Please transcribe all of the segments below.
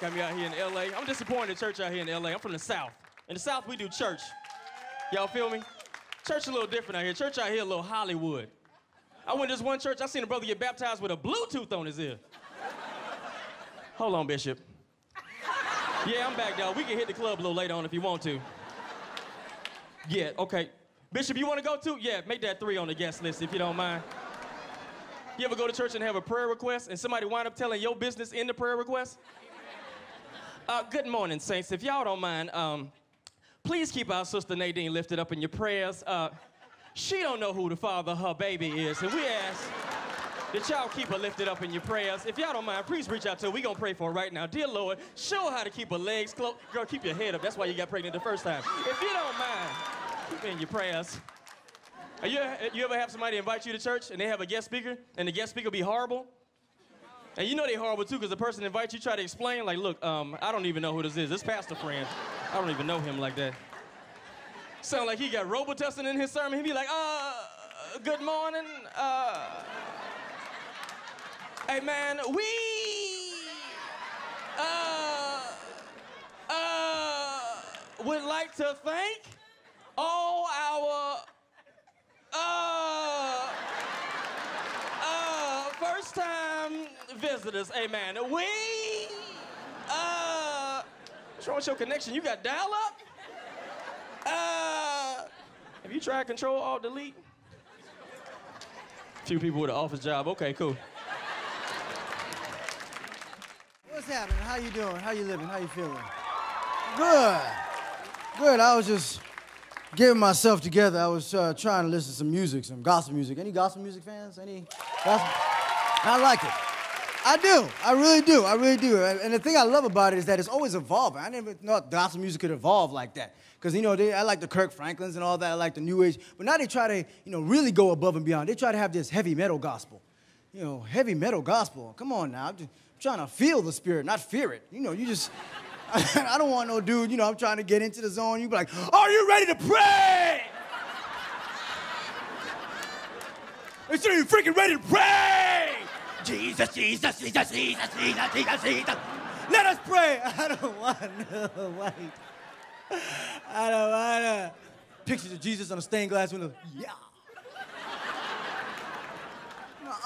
Got me out here in L.A. I'm disappointed in church out here in L.A. I'm from the South. In the South, we do church. Y'all feel me? Church a little different out here. Church out here a little Hollywood. I went to this one church, I seen a brother get baptized with a Bluetooth on his ear. Hold on, Bishop. Yeah, I'm back, dog. We can hit the club a little later on if you want to. Yeah, okay. Bishop, you want to go too? Yeah, make that 3 on the guest list if you don't mind. You ever go to church and have a prayer request and somebody wind up telling your business in the prayer request? Good morning, Saints. If y'all don't mind, please keep our sister Nadine lifted up in your prayers. She don't know who the father of her baby is, and we ask that y'all keep her lifted up in your prayers. If y'all don't mind, please reach out to her. We gonna pray for her right now. Dear Lord, show her how to keep her legs closed. Girl, keep your head up. That's why you got pregnant the first time. If you don't mind, keep her in your prayers. You ever have somebody invite you to church, and they have a guest speaker, and the guest speaker be horrible? And you know they horrible, too, because the person invites you, try to explain, like, look, I don't even know who this is. This pastor friend. I don't even know him like that. Sound like he got Robitussin in his sermon. He'd be like, good morning. Hey, man, we would like to thank all our first-time visitors. Hey, man, we what's wrong with your connection? You got dial-up? Have you tried Control-Alt-Delete? Few people with an office job. Okay, cool. What's happening? How you doing? How you living? How you feeling? Good. Good. I was just getting myself together. I was trying to listen to some music, some gospel music. Any gospel music fans? Any gospel? I like it. I do. I really do. I really do. And the thing I love about it is that it's always evolving. I never thought gospel music could evolve like that. Because, you know, I like the Kirk Franklins and all that. I like the New Age. But now they try to, you know, really go above and beyond. They try to have this heavy metal gospel. You know, heavy metal gospel. Come on now. I'm just trying to feel the spirit, not fear it. You know, you just, I don't want no dude, you know, I'm trying to get into the zone. You be like, are you ready to pray? They say, are you freaking ready to pray? Jesus, Jesus, Jesus, Jesus, Jesus, Jesus, Jesus. Let us pray. I don't want no white. I don't want no. Pictures of Jesus on a stained glass window. Yeah.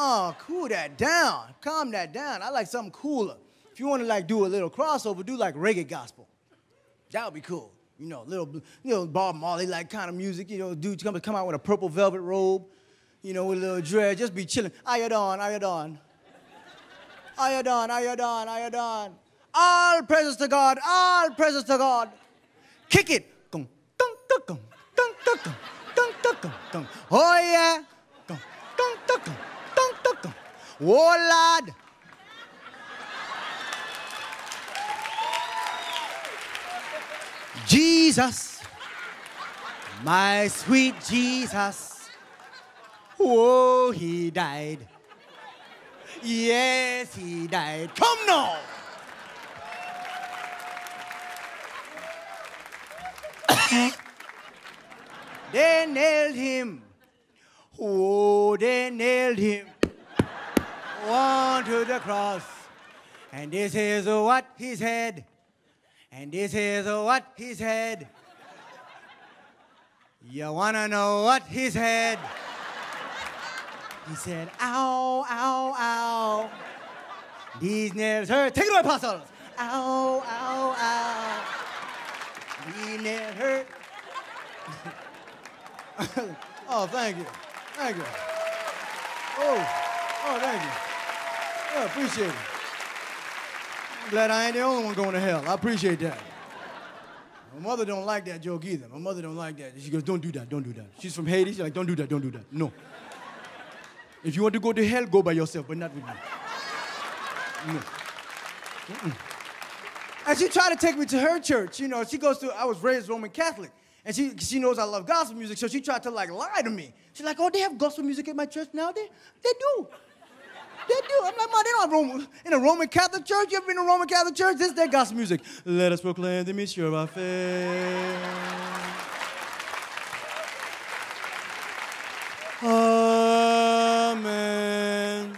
Oh, cool that down. Calm that down. I like something cooler. If you want to, like, do a little crossover, do, like, reggae gospel. That would be cool. You know, little Bob Marley, like, kind of music. You know, dude come out with a purple velvet robe. You know, with a little dread, just be chilling. Ayadon, Ayadon. Ayadon, Ayadon, Ayadon. All praises to God, all praises to God. Kick it. Oh, yeah. Oh, Lord. Jesus. My sweet Jesus. Oh, he died. Yes, he died. Come now. They nailed him. Oh, they nailed him. One to the cross. And this is what he said. And this is what he said. You wanna know what he said? He said, ow, ow, ow. These nails hurt. Take it away, apostles. Ow, ow, ow. These nails hurt. Oh, thank you. Thank you. Oh, thank you. I appreciate it. I'm glad I ain't the only one going to hell. I appreciate that. My mother don't like that joke either. My mother don't like that. She goes, don't do that, don't do that. She's from Haiti. She's like, don't do that, don't do that. No. If you want to go to hell, go by yourself, but not with me. No. Mm-mm. And she tried to take me to her church. You know, she goes to, I was raised Roman Catholic, and she knows I love gospel music, so she tried to, like, lie to me. She's like, oh, they have gospel music at my church now? They do. They do. I'm like, man, they don't have in a Roman Catholic church? You ever been to a Roman Catholic church? This is their gospel music. Let us proclaim the mystery of our faith. Amen.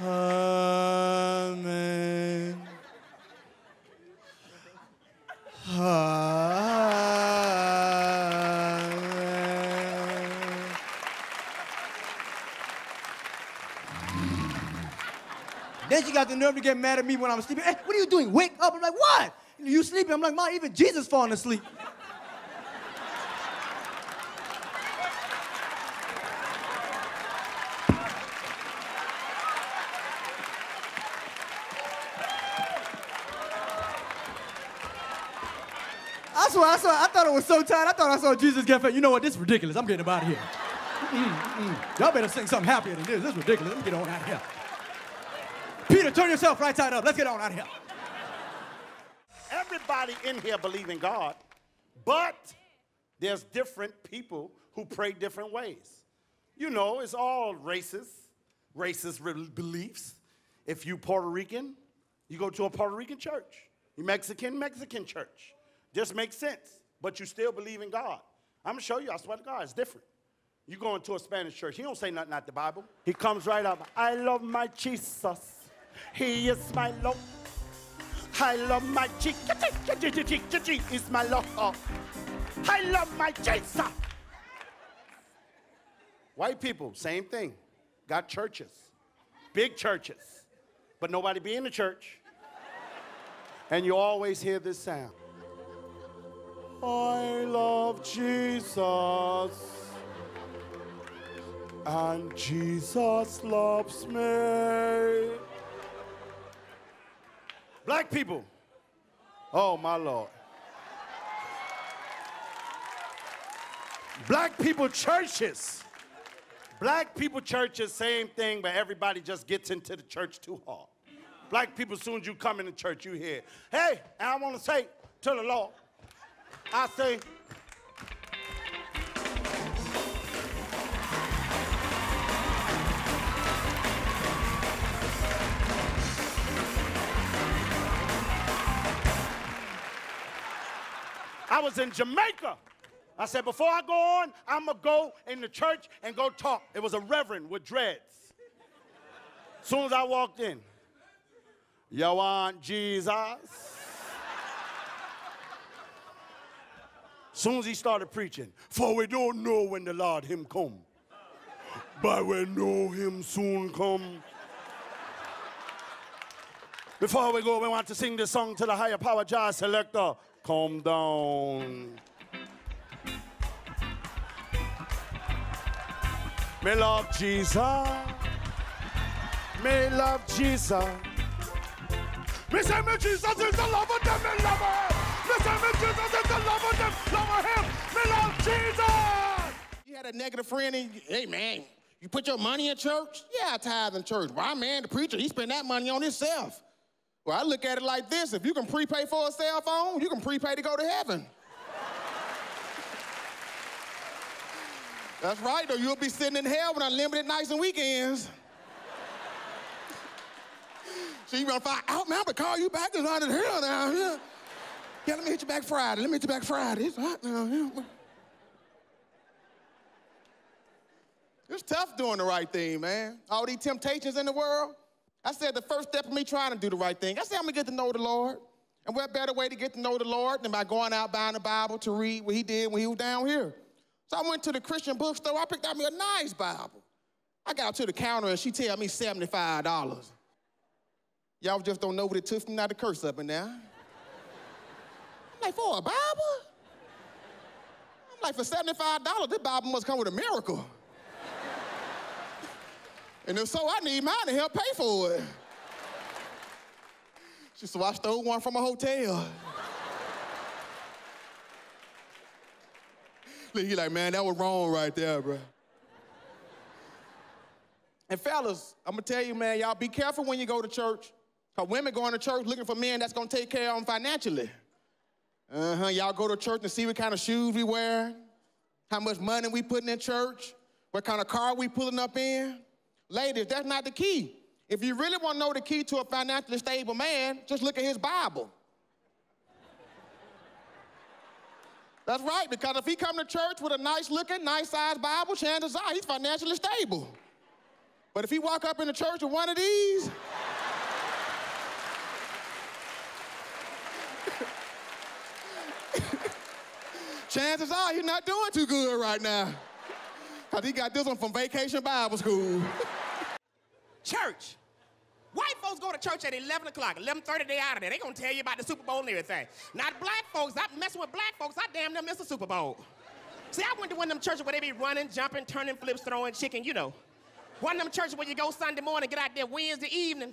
Amen. Then she got the nerve to get mad at me when I was sleeping. Hey, what are you doing? Wake up. I'm like, what? You sleeping? I'm like, Ma, even Jesus falling asleep. I thought it was so tight. I thought I saw Jesus get fed. You know what? This is ridiculous. I'm getting up out of here. Y'all better sing something happier than this. This is ridiculous. Let me get on out of here. Peter, turn yourself right side up. Let's get on out of here. Everybody in here believe in God, but there's different people who pray different ways. You know, it's all racist beliefs. If you Puerto Rican, you go to a Puerto Rican church. You Mexican, Mexican church. Just makes sense, but you still believe in God. I'm going to show you, I swear to God, it's different. You go into a Spanish church, he don't say nothing out the Bible. He comes right up, I love my Jesus. He is my Lord. I love my Jesus. He is my Lord. I love my Jesus. White people, same thing. Got churches, big churches, but nobody be in the church. And you always hear this sound. I love Jesus, and Jesus loves me. Black people, oh my Lord. Black people churches, same thing, but everybody just gets into the church too hard. Black people, as soon as you come into church, you hear, hey, and I want to say to the Lord, I say, I was in Jamaica. I said, before I go on, I'm going to go in the church and go talk. It was a reverend with dreads. As soon as I walked in, you want Jesus? Soon as he started preaching, for we don't know when the Lord him come, but we know him soon come. Before we go, we want to sing this song to the higher power, Jah Selector, come down. Me love Jesus, me love Jesus. Me say me Jesus is the lover, then me love her. Listen, me Jesus is the love of them, love of him, me love Jesus! You had a negative friend and, hey man, you put your money in church? Yeah, I tithe in church. Why man, the preacher, he spent that money on himself. Well, I look at it like this, if you can prepay for a cell phone, you can prepay to go to heaven. That's right, though, you'll be sitting in hell with unlimited nights and weekends. So you're gonna find out, man, I'm gonna call you back and run to hell now, yeah. Yeah, let me hit you back Friday. Let me hit you back Friday. It's hot now. Yeah. It's tough doing the right thing, man. All these temptations in the world. I said the first step of me trying to do the right thing. I said I'm going to get to know the Lord. And what better way to get to know the Lord than by going out, buying the Bible to read what he did when he was down here. So I went to the Christian bookstore. I picked out me a nice Bible. I got to the counter and she tell me $75. Y'all just don't know what it took for me not to curse up in there. I'm like, for a Bible? I'm like, for $75, this Bible must come with a miracle. And if so, I need mine to help pay for it. So I stole one from a hotel. Look, he like, man, that was wrong right there, bro. And fellas, I'm gonna tell you, man, y'all be careful when you go to church. Cause women going to church looking for men that's gonna take care of them financially. Y'all go to church and see what kind of shoes we wear, how much money we putting in church, what kind of car we pulling up in. Ladies, that's not the key. If you really want to know the key to a financially stable man, just look at his Bible. That's right, because if he come to church with a nice-looking, nice-sized Bible, chances are he's financially stable. But if he walk up in the church with one of these, chances are he's not doing too good right now. Because he got this one from Vacation Bible School. Church. White folks go to church at 11 o'clock, 11:30, they out of there. They gonna tell you about the Super Bowl and everything. Not black folks. I'm messing with black folks. I damn near miss the Super Bowl. See, I went to one of them churches where they be running, jumping, turning flips, throwing chicken, you know. One of them churches where you go Sunday morning, get out there Wednesday evening.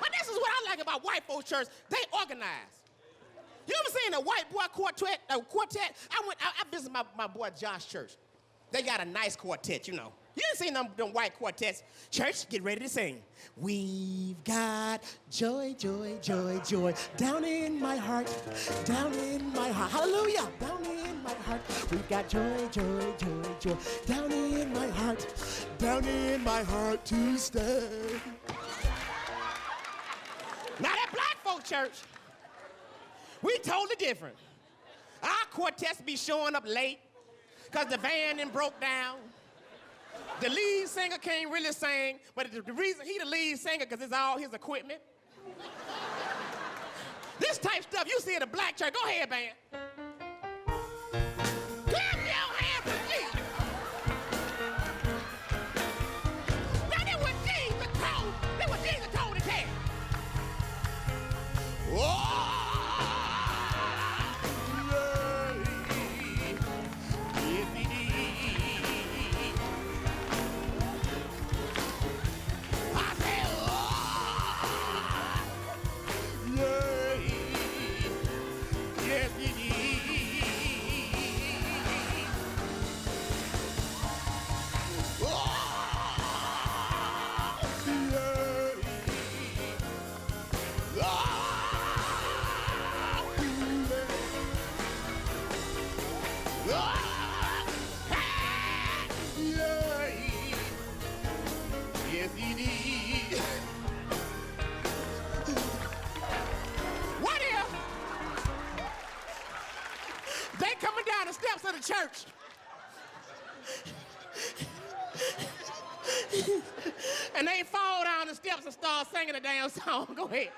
But this is what I like about white folks' church. They organize. You ever seen a white boy quartet? I visited my boy Josh's church. They got a nice quartet, you know. You ain't seen them white quartets. Church, get ready to sing. We've got joy, joy, joy, joy, down in my heart, down in my heart. Hallelujah, down in my heart. We've got joy, joy, joy, joy, down in my heart to stay. Now that black folk church, we totally different. Our quartets be showing up late because the van then broke down. The lead singer can't really sing, but the reason he the lead singer because it's all his equipment. This type stuff you see in a black church. Go ahead, band. Give your hand for Jesus. Now that what Jesus told his head. Whoa! Church. And they fall down the steps and start singing a damn song. Go ahead.